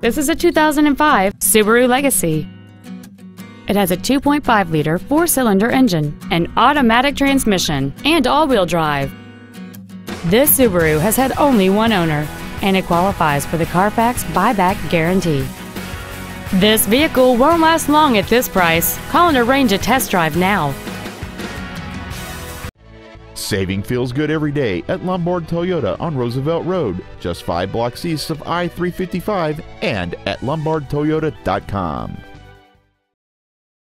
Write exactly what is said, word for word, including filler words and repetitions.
This is a two thousand five Subaru Legacy. It has a two point five liter four-cylinder engine, an automatic transmission, and all-wheel drive. This Subaru has had only one owner, and it qualifies for the Carfax buyback guarantee. This vehicle won't last long at this price. Call and arrange a test drive now. Saving feels good every day at Lombard Toyota on Roosevelt Road, just five blocks east of I three fifty-five, and at lombard toyota dot com.